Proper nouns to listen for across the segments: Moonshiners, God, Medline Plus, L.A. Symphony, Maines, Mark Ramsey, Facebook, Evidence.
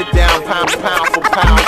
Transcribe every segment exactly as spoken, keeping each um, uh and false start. it down pound, pound for pound.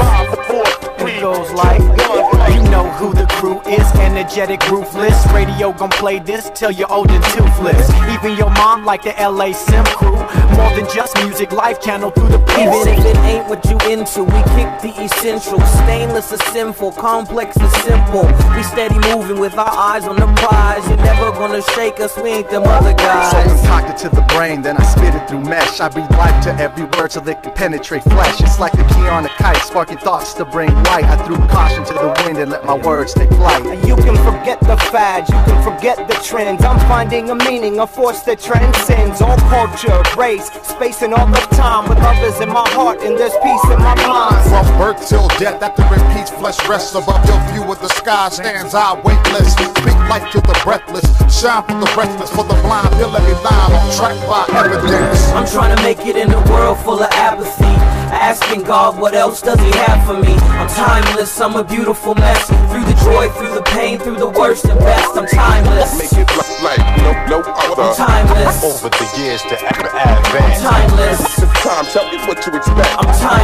Five, four, three, it goes like one. You know who the crew is, energetic, ruthless. Radio gon' play this till you're old and toothless. Even your mom like the L A. Symphony crew. More than just music, life channeled through the P C. Even if it ain't what you into, we kick the essential. Stainless is sinful, complex is simple. We steady moving with our eyes on the prize. You're never gonna shake us, we ain't them other guys. So I'm cocked to the brain, then I spit it through mesh. I breathe life to every word so they can penetrate flesh. It's like the key on a kite, sparking thoughts to bring light. I threw caution to the wind and let my words take flight. You can forget the fads, you can forget the trends. I'm finding a meaning, a force that transcends all culture, race, space, and all of time. With others in my heart and there's peace in my mind. From birth till death, after repeats, flesh rests above your view of the sky. Stands out weightless, speak life to the breathless, shine for the restless, for the blind. Feel every line on track by evidence. I'm trying to make it in a world full of apathy, asking God what else does he have for me. I'm timeless, I'm a beautiful mess, through the joy, through the pain, through the worst and best. I'm timeless. Make it like no, no other. I'm timeless. Over the years to advance. I'm timeless. Time, tell me what you expect. I'm timeless. I'm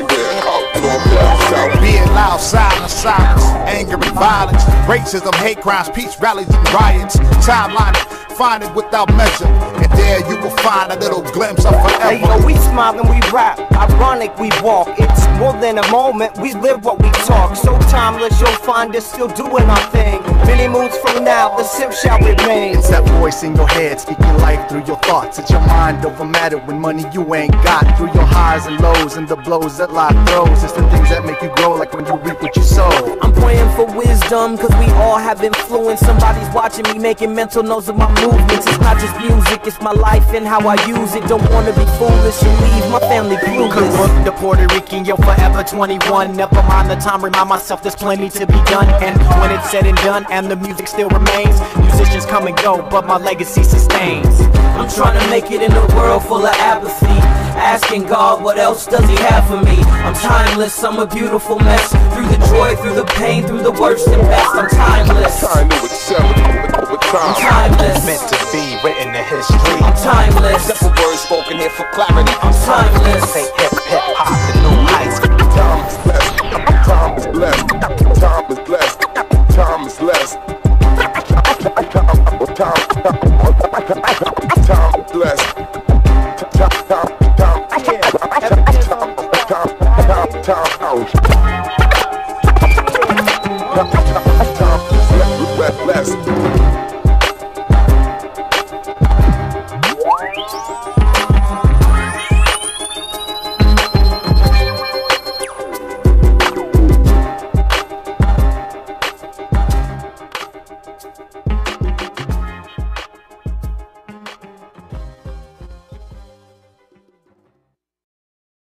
everywhere, out, being loud, silent, silence, anger and violence, racism, hate crimes, peace rallies and riots. Timeline, find it without measure, and there you will find a little glimpse of forever. Hey, yo, we smile and we rap, ironic we walk. It's more than a moment, we live what we talk. So timeless, you'll find us still doing our thing. Many moons from now, the simp shall remain. It's that voice in your head, speaking life through your thoughts. It's your mind over matter when money you ain't got. Through your highs and lows and the blows that life throws, it's the things that make you grow, like when you reap what you sow. I'm praying for wisdom, cause we all have influence. Somebody's watching me, making mental notes of my mood. It's not just music, it's my life and how I use it. Don't wanna be foolish and leave my family clueless. Could work the Puerto Rican, yo, forever twenty-one. Never mind the time, remind myself there's plenty to be done. And when it's said and done and the music still remains, musicians come and go, but my legacy sustains. I'm trying to make it in a world full of apathy, asking God what else does he have for me. I'm timeless, I'm a beautiful mess, through the joy, through the pain, through the worst and best. I'm timeless. Time to excel over time. I'm timeless. Meant to be written in history. I'm timeless. Simple words spoken here for clarity. I'm timeless. Say hip hip hop the new heights. Time is blessed. Time is blessed. Time is blessed. Time is blessed. Time is blessed.